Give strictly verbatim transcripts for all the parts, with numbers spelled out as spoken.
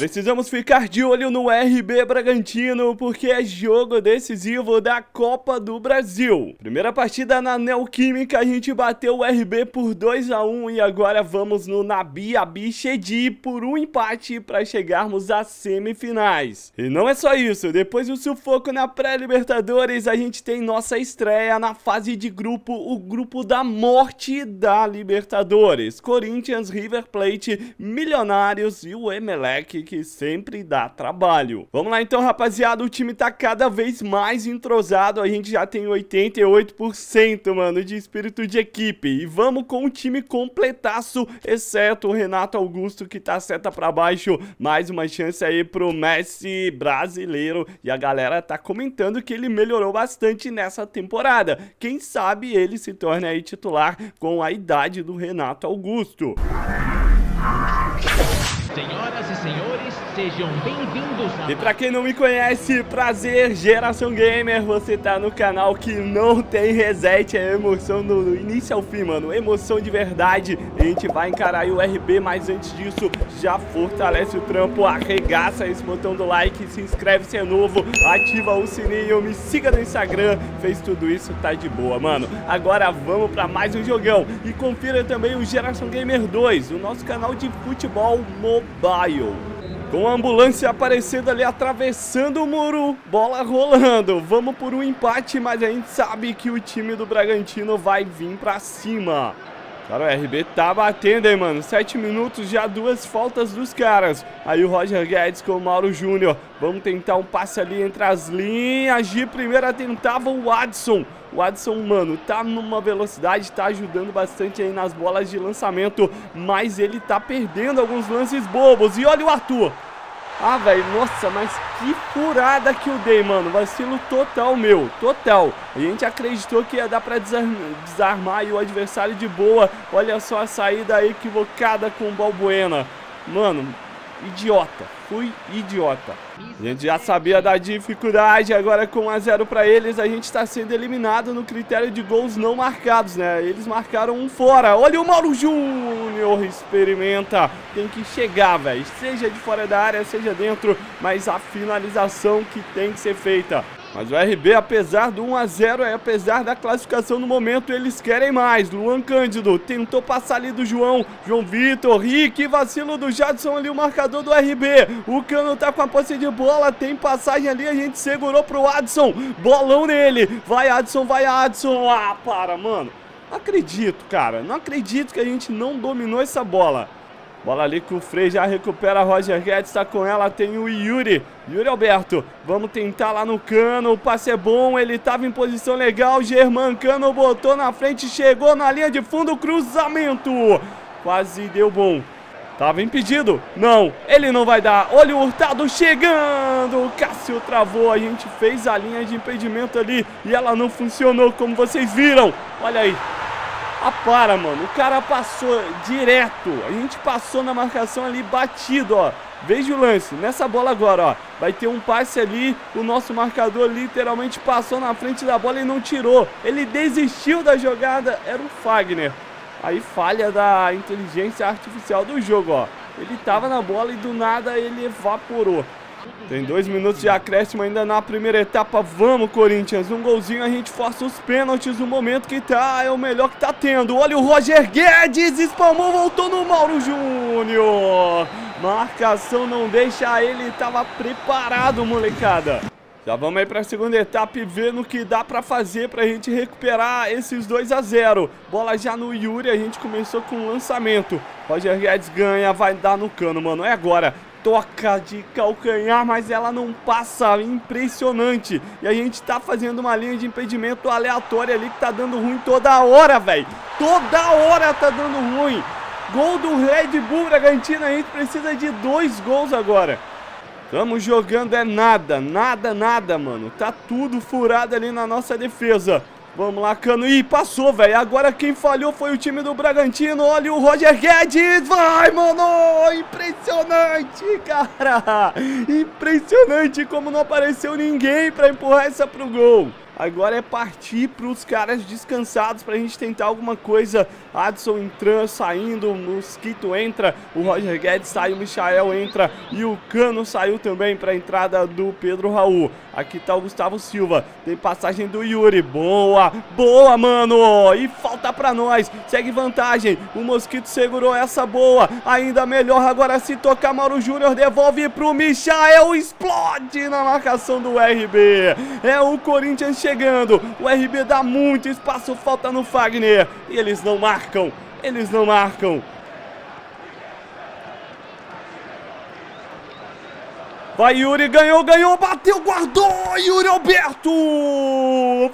Precisamos ficar de olho no R B Bragantino, porque é jogo decisivo da Copa do Brasil. Primeira partida na Neoquímica, a gente bateu o R B por dois a um e agora vamos no Nabi Abichedi por um empate para chegarmos às semifinais. E não é só isso, depois do sufoco na pré-Libertadores, a gente tem nossa estreia na fase de grupo, o grupo da morte da Libertadores. Corinthians, River Plate, Milionários e o Emelec, que sempre dá trabalho. Vamos lá então, rapaziada, o time tá cada vez mais entrosado, a gente já tem oitenta e oito por cento, mano, de espírito de equipe. E vamos com o time completaço, exceto o Renato Augusto, que tá seta pra baixo. Mais uma chance aí pro Messi brasileiro, e a galera tá comentando que ele melhorou bastante nessa temporada. Quem sabe ele se torne aí titular com a idade do Renato Augusto. Senhoras e senhores, sejam bem-vindos a... E pra quem não me conhece, prazer, Geração Gamer, você tá no canal que não tem reset, é emoção do início ao fim, mano, emoção de verdade. A gente vai encarar aí o R B, mas antes disso, já fortalece o trampo, arregaça esse botão do like, se inscreve se é novo, ativa o sininho, me siga no Instagram, fez tudo isso, tá de boa, mano. Agora vamos pra mais um jogão, e confira também o Geração Gamer dois, o nosso canal de futebol mobile. Mobile. Com a ambulância aparecendo ali, atravessando o muro, bola rolando. Vamos por um empate, mas a gente sabe que o time do Bragantino vai vir pra cima. Cara, o R B tá batendo, hein, mano. Sete minutos, já duas faltas dos caras. Aí o Roger Guedes com o Mauro Júnior. Vamos tentar um passe ali entre as linhas. De primeira tentava o Adson. O Adson, mano, tá numa velocidade, tá ajudando bastante aí nas bolas de lançamento. Mas ele tá perdendo alguns lances bobos. E olha o Arthur. Ah, velho, nossa, mas que furada que eu dei, mano. Vacilo total, meu, total. A gente acreditou que ia dar pra desarmar aí o adversário de boa. Olha só a saída equivocada com o Balbuena. Mano, idiota, fui idiota. A gente já sabia da dificuldade, agora com um a zero pra eles, a gente tá sendo eliminado no critério de gols não marcados, né? Eles marcaram um fora. Olha o Mauro Júnior, experimenta. Tem que chegar, velho. Seja de fora da área, seja dentro, mas a finalização que tem que ser feita. Mas o R B, apesar do um a zero, é apesar da classificação no momento, eles querem mais. Luan Cândido tentou passar ali do João, João Vitor, Rick, vacilo do Jadson ali, o marcador do R B. O Cano tá com a posse de bola, tem passagem ali, a gente segurou pro Adson, bolão nele. Vai Adson, vai Adson, ah, para, mano. Não acredito, cara, não acredito que a gente não dominou essa bola. Bola ali que o Freire já recupera, Roger Guedes tá com ela, tem o Yuri, Yuri Alberto, vamos tentar lá no Cano, o passe é bom, ele tava em posição legal, German Cano botou na frente, chegou na linha de fundo, cruzamento, quase deu bom. Tava impedido, não, ele não vai dar, olha o Hurtado chegando, o Cássio travou, a gente fez a linha de impedimento ali e ela não funcionou como vocês viram, olha aí. Ah, para, mano, o cara passou direto, a gente passou na marcação ali, batido, ó, veja o lance, nessa bola agora, ó, vai ter um passe ali, o nosso marcador literalmente passou na frente da bola e não tirou, ele desistiu da jogada, era o Fagner, aí falha da inteligência artificial do jogo, ó, ele tava na bola e do nada ele evaporou. Tem dois minutos de acréscimo ainda na primeira etapa. Vamos, Corinthians. Um golzinho, a gente força os pênaltis no momento que tá. É o melhor que tá tendo. Olha o Roger Guedes. Espalmou, voltou no Mauro Júnior. Marcação não deixa ele. Tava preparado, molecada. Já vamos aí pra segunda etapa e ver no que dá pra fazer pra gente recuperar esses dois a zero. Bola já no Yuri. A gente começou com o lançamento. Roger Guedes ganha. Vai dar no Cano, mano. É agora. Toca de calcanhar, mas ela não passa, impressionante. E a gente tá fazendo uma linha de impedimento aleatória ali que tá dando ruim toda hora, velho. Toda hora tá dando ruim. Gol do Red Bull Bragantino, a gente precisa de dois gols agora. Estamos jogando é nada, nada, nada, mano. Tá tudo furado ali na nossa defesa. Vamos lá, Cano. Ih, passou, velho. Agora quem falhou foi o time do Bragantino. Olha o Roger Guedes. Vai, mano. Impressionante, cara. Impressionante como não apareceu ninguém pra empurrar essa pro gol. Agora é partir para os caras descansados para a gente tentar alguma coisa. Adson entrando, saindo, o Mosquito entra, o Roger Guedes sai, o Michael entra e o Cano saiu também para a entrada do Pedro Raul. Aqui tá o Gustavo Silva, tem passagem do Yuri, boa, boa, mano, e falta para nós, segue vantagem, o Mosquito segurou essa boa, ainda melhor agora se tocar, Mauro Júnior devolve pro Michael, explode na marcação do R B, é o Corinthians chegando, o R B dá muito espaço, falta no Fagner, e eles não marcam, eles não marcam. Vai Yuri, ganhou, ganhou, bateu, guardou, Yuri Alberto!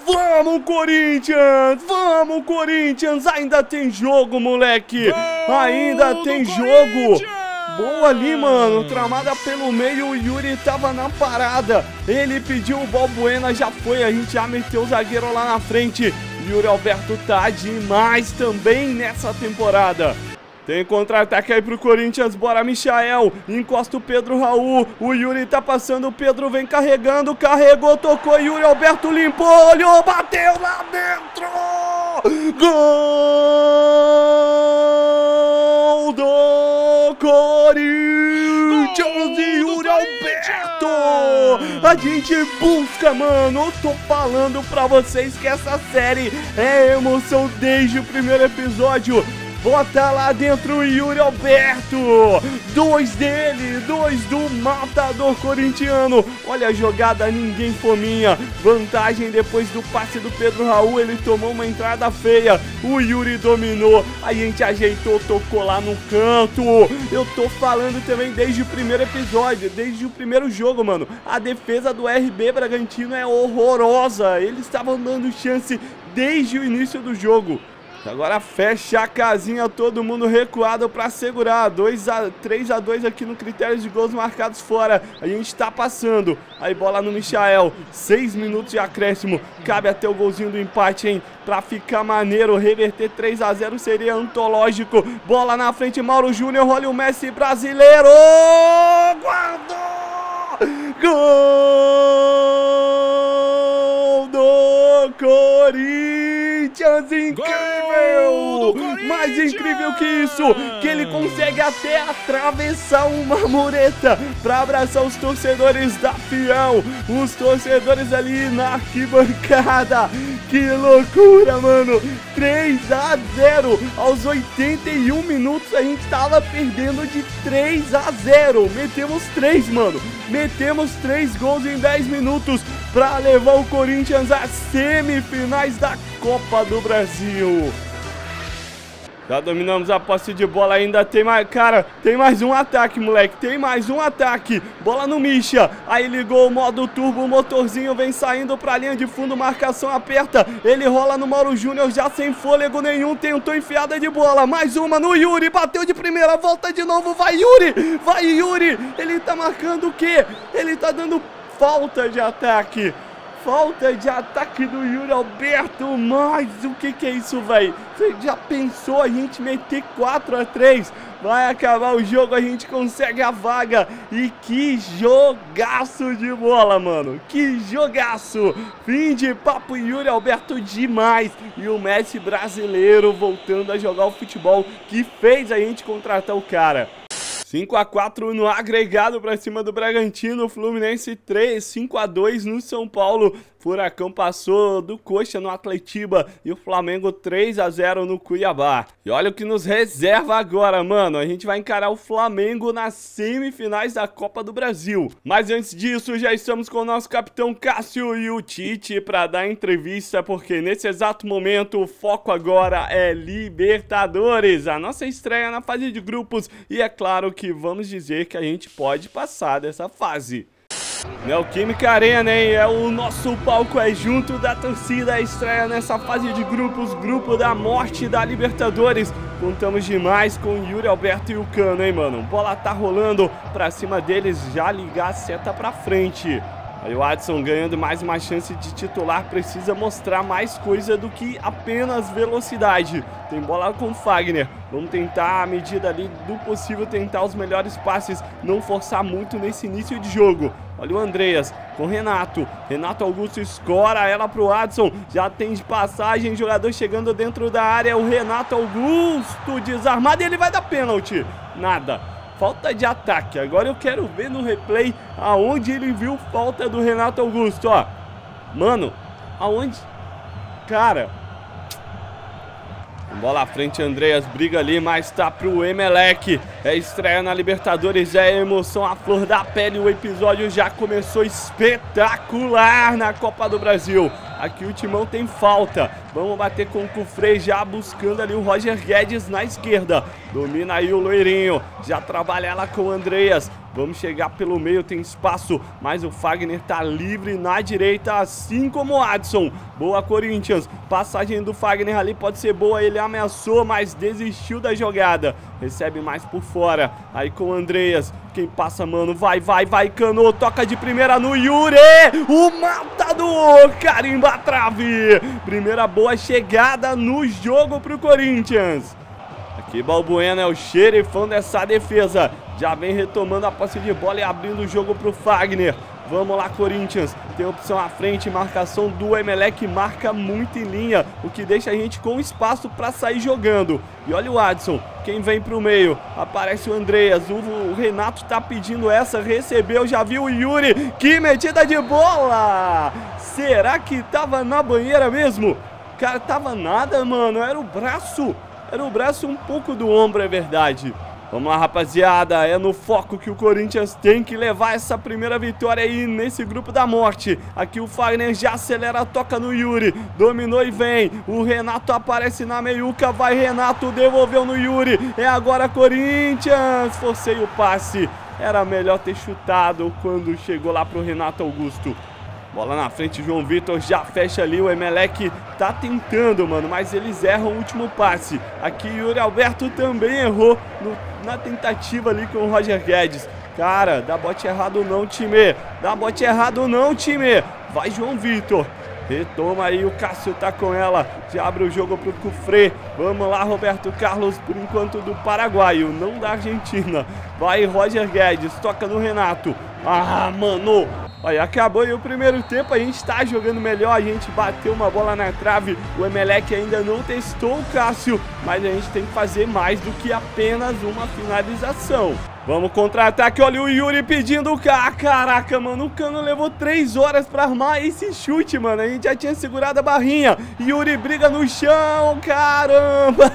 Vamos Corinthians, vamos Corinthians, ainda tem jogo, moleque, gol, ainda tem jogo. Boa ali, mano, tramada pelo meio, o Yuri tava na parada, ele pediu o Balbuena, já foi, a gente já meteu o zagueiro lá na frente. Yuri Alberto tá demais também nessa temporada. Tem contra-ataque aí pro Corinthians, bora Michael, encosta o Pedro Raul, o Yuri tá passando, o Pedro vem carregando, carregou, tocou, Yuri Alberto limpou, olhou, bateu lá dentro, gol do Corinthians e Yuri Alberto, a gente busca, mano, eu tô falando pra vocês que essa série é emoção desde o primeiro episódio. Bota lá dentro o Yuri Alberto, dois dele, dois do matador corintiano, olha a jogada, ninguém fominha, vantagem depois do passe do Pedro Raul, ele tomou uma entrada feia, o Yuri dominou, a gente ajeitou, tocou lá no canto, eu tô falando também desde o primeiro episódio, desde o primeiro jogo, mano, a defesa do R B Bragantino é horrorosa, eles estavam dando chance desde o início do jogo. Agora fecha a casinha, todo mundo recuado para segurar, três a dois aqui no critério de gols marcados fora, a gente tá passando, aí bola no Michael, seis minutos de acréscimo, cabe até o golzinho do empate, hein, pra ficar maneiro, reverter três a zero seria antológico, bola na frente, Mauro Júnior, olha o Messi brasileiro, guardou, gol do Corinthians! Incrível! Mais incrível que isso, que ele consegue até atravessar uma mureta para abraçar os torcedores da Fiel, os torcedores ali na arquibancada. Que loucura, mano! três a zero aos oitenta e um minutos, a gente tava perdendo de três a zero. Metemos três, mano. Metemos três gols em dez minutos para levar o Corinthians às semifinais da Copa do Brasil. Já dominamos a posse de bola, ainda tem mais, cara, tem mais um ataque, moleque, tem mais um ataque, bola no Misha, aí ligou o modo turbo, o motorzinho vem saindo pra linha de fundo, marcação aperta, ele rola no Mauro Júnior, já sem fôlego nenhum, tentou enfiada de bola, mais uma no Yuri, bateu de primeira, volta de novo, vai Yuri, vai Yuri, ele tá marcando o quê? Ele tá dando falta de ataque. Falta de ataque do Yuri Alberto, mas o que que é isso, velho? Você já pensou a gente meter quatro a três? Vai acabar o jogo, a gente consegue a vaga. E que jogaço de bola, mano. Que jogaço. Fim de papo, Yuri Alberto demais. E o Messi brasileiro voltando a jogar o futebol que fez a gente contratar o cara. cinco a quatro no agregado para cima do Bragantino, Fluminense três, cinco a dois no São Paulo, Furacão passou do Coxa no Atletiba e o Flamengo três a zero no Cuiabá. E olha o que nos reserva agora, mano, a gente vai encarar o Flamengo nas semifinais da Copa do Brasil. Mas antes disso, já estamos com o nosso capitão Cássio e o Tite para dar entrevista, porque nesse exato momento o foco agora é Libertadores, a nossa estreia na fase de grupos e é claro que que vamos dizer que a gente pode passar dessa fase. Neoquímica Arena, hein? É o nosso palco, é junto da torcida, a estreia nessa fase de grupos, grupo da morte da Libertadores. Contamos demais com o Yuri Alberto e o Cano, hein, mano? Bola tá rolando pra cima deles, já ligar a seta pra frente. Aí o Adson ganhando mais uma chance de titular, precisa mostrar mais coisa do que apenas velocidade. Tem bola com o Fagner. Vamos tentar, à medida ali do possível, tentar os melhores passes, não forçar muito nesse início de jogo. Olha o Andreas com o Renato. Renato Augusto escora ela para o Adson. Já tem de passagem, jogador chegando dentro da área. O Renato Augusto desarmado e ele vai dar pênalti. Nada. Falta de ataque. Agora eu quero ver no replay aonde ele viu falta do Renato Augusto, ó. Mano, aonde? Cara. Bola à frente, Andreas briga ali, mas tá pro Emelec. É estreia na Libertadores, é emoção à flor da pele. O episódio já começou espetacular na Copa do Brasil. Aqui o Timão tem falta. Vamos bater com o Kufre, já buscando ali o Roger Guedes na esquerda. Domina aí o loirinho. Já trabalha ela com o Andreas. Vamos chegar pelo meio, tem espaço, mas o Fagner tá livre na direita, assim como o Adson. Boa, Corinthians. Passagem do Fagner ali pode ser boa, ele ameaçou, mas desistiu da jogada. Recebe mais por fora, aí com o Andreas. Quem passa, mano, vai, vai, vai, Cano. Toca de primeira no Yuri, o matador, carimba a trave. Primeira boa chegada no jogo pro Corinthians. Aqui Balbuena é o xerifão dessa defesa. Já vem retomando a posse de bola e abrindo o jogo para o Fagner. Vamos lá, Corinthians. Tem opção à frente, marcação do Emelec marca muito em linha, o que deixa a gente com espaço para sair jogando. E olha o Adson, quem vem para o meio, aparece o Andreas, o Renato tá pedindo essa, recebeu, já viu o Yuri, que metida de bola! Será que tava na banheira mesmo? Cara, tava nada, mano, era o braço, era o braço um pouco do ombro, é verdade. Vamos lá, rapaziada, é no foco que o Corinthians tem que levar essa primeira vitória aí nesse grupo da morte. Aqui o Fagner já acelera, toca no Yuri, dominou e vem. O Renato aparece na meiuca, vai Renato, devolveu no Yuri. É agora Corinthians, forcei o passe. Era melhor ter chutado quando chegou lá pro Renato Augusto. Bola na frente, João Vitor já fecha ali, o Emelec tá tentando, mano, mas eles erram o último passe. Aqui Yuri Alberto também errou no, na tentativa ali com o Roger Guedes. Cara, dá bote errado não, time, dá bote errado não, time. Vai João Vitor, retoma aí, o Cássio tá com ela, já abre o jogo pro Kufre. Vamos lá, Roberto Carlos, por enquanto do paraguaio, não da Argentina. Vai Roger Guedes, toca no Renato. Ah, mano! Olha, acabou aí o primeiro tempo, a gente tá jogando melhor, a gente bateu uma bola na trave, o Emelec ainda não testou o Cássio, mas a gente tem que fazer mais do que apenas uma finalização. Vamos contra-ataque, olha o Yuri pedindo o Cano. Ah, caraca, mano, o Cano levou três horas pra armar esse chute, mano. A gente já tinha segurado a barrinha. Yuri briga no chão, caramba!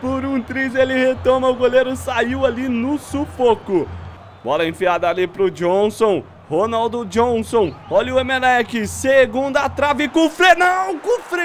Por um triz ele retoma, o goleiro saiu ali no sufoco. Bola enfiada ali pro Johnson. Ronaldo Johnson, olha o Emelec, segunda trave, Kufre, não, Kufre!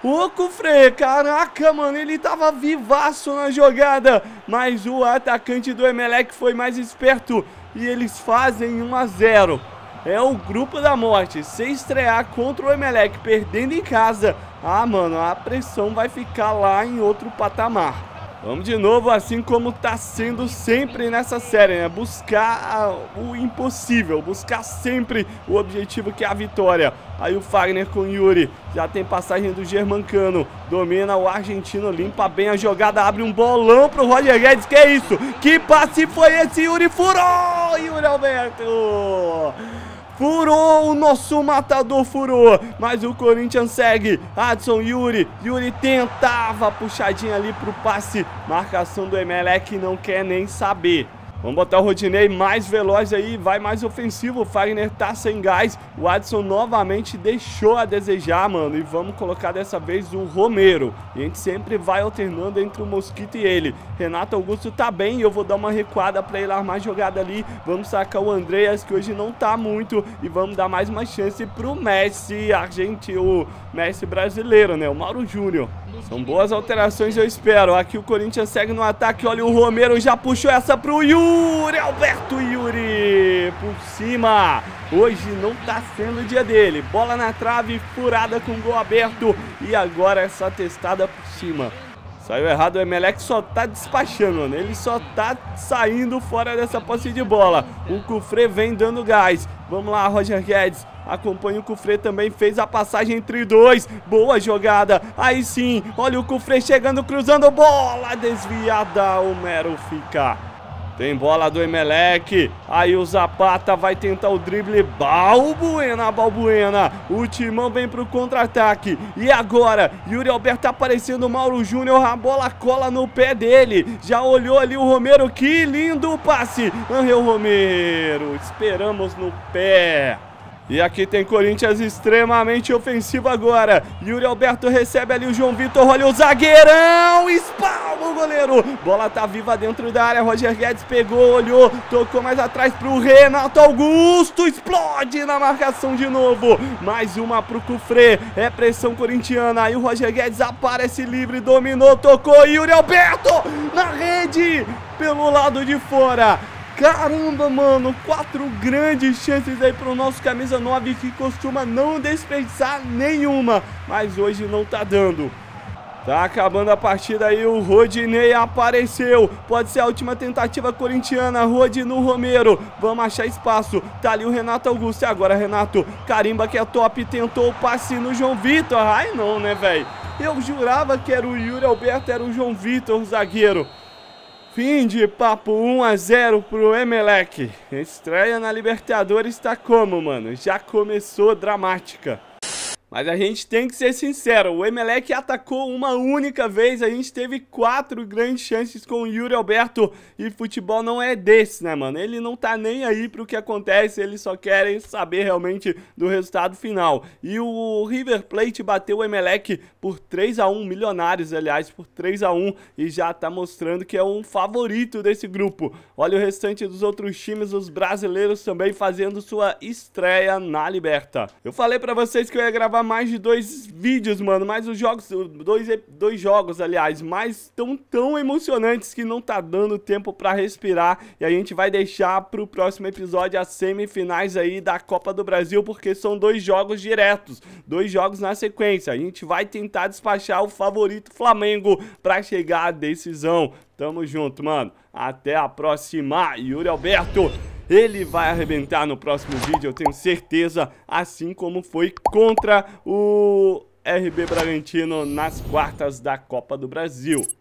O Kufre, caraca, mano, ele tava vivaço na jogada, mas o atacante do Emelec foi mais esperto e eles fazem um a zero. É o grupo da morte, se estrear contra o Emelec perdendo em casa, ah, mano, a pressão vai ficar lá em outro patamar. Vamos de novo, assim como tá sendo sempre nessa série, né? Buscar o impossível, buscar sempre o objetivo que é a vitória. Aí o Fagner com o Yuri, já tem passagem do Germancano, domina o argentino, limpa bem a jogada, abre um bolão pro Roger Guedes, que é isso? Que passe foi esse, Yuri furou, Yuri Alberto! Furou, o nosso matador furou, mas o Corinthians segue. Adson, Yuri, Yuri tentava puxadinha ali pro passe, marcação do Emelec não quer nem saber. Vamos botar o Rodinei mais veloz aí, vai mais ofensivo, o Fagner tá sem gás, o Adson novamente deixou a desejar, mano, e vamos colocar dessa vez o Romero. E a gente sempre vai alternando entre o Mosquito e ele. Renato Augusto tá bem, eu vou dar uma recuada pra ele armar jogada ali, vamos sacar o Andreas, que hoje não tá muito, e vamos dar mais uma chance pro Messi, argentino, o Messi brasileiro, né, o Mauro Júnior. São boas alterações, eu espero. Aqui o Corinthians segue no ataque, olha o Romero, já puxou essa pro Yuri Alberto. Yuri por cima, hoje não tá sendo o dia dele. Bola na trave, furada com gol aberto, e agora essa testada por cima. Saiu errado, o Emelec só tá despachando, né? Ele só tá saindo fora dessa posse de bola. O Kufre vem dando gás. Vamos lá, Roger Guedes. Acompanha o Kufre também, fez a passagem entre dois. Boa jogada. Aí sim, olha o Kufre chegando, cruzando. Bola desviada, o Mero fica. Tem bola do Emelec. Aí o Zapata vai tentar o drible. Balbuena, Balbuena. O Timão vem pro contra-ataque. E agora, Yuri Alberto aparecendo, o Mauro Júnior, a bola cola no pé dele. Já olhou ali o Romero. Que lindo passe. Angel Romero. Esperamos no pé. E aqui tem Corinthians extremamente ofensivo agora. Yuri Alberto recebe ali o João Vitor. Olha o zagueirão. Espalma o goleiro. Bola tá viva dentro da área. Roger Guedes pegou, olhou. Tocou mais atrás pro Renato Augusto. Explode na marcação de novo. Mais uma pro Kufre. É pressão corintiana. Aí o Roger Guedes aparece livre. Dominou, tocou. Yuri Alberto na rede. Pelo lado de fora. Caramba, mano, quatro grandes chances aí pro nosso camisa nove, que costuma não desperdiçar nenhuma, mas hoje não tá dando. Tá acabando a partida aí, o Rodinei apareceu. Pode ser a última tentativa corintiana. Rodinei no Romero. Vamos achar espaço. Tá ali o Renato Augusto. E agora, Renato, carimba que é top. Tentou o passe no João Vitor. Ai, não, né, velho? Eu jurava que era o Yuri Alberto, era o João Vitor, o zagueiro. Fim de papo, um a zero pro Emelec. Estreia na Libertadores tá como, mano? Já começou dramática. Mas a gente tem que ser sincero, o Emelec atacou uma única vez, a gente teve quatro grandes chances com o Yuri Alberto e futebol não é desse, né, mano? Ele não tá nem aí pro que acontece, eles só querem saber realmente do resultado final. E o River Plate bateu o Emelec por três a um, Milionários, aliás, por três a um, e já tá mostrando que é um favorito desse grupo. Olha o restante dos outros times, os brasileiros também fazendo sua estreia na Liberta. Eu falei pra vocês que eu ia gravar mais de dois vídeos, mano, mas os jogos, dois, dois jogos, aliás, mas tão, tão emocionantes que não tá dando tempo pra respirar, e a gente vai deixar pro próximo episódio as semifinais aí da Copa do Brasil, porque são dois jogos diretos, dois jogos na sequência, a gente vai tentar despachar o favorito Flamengo pra chegar à decisão. Tamo junto, mano, até a próxima. Yuri Alberto, ele vai arrebentar no próximo vídeo, eu tenho certeza, assim como foi contra o R B Bragantino nas quartas da Copa do Brasil.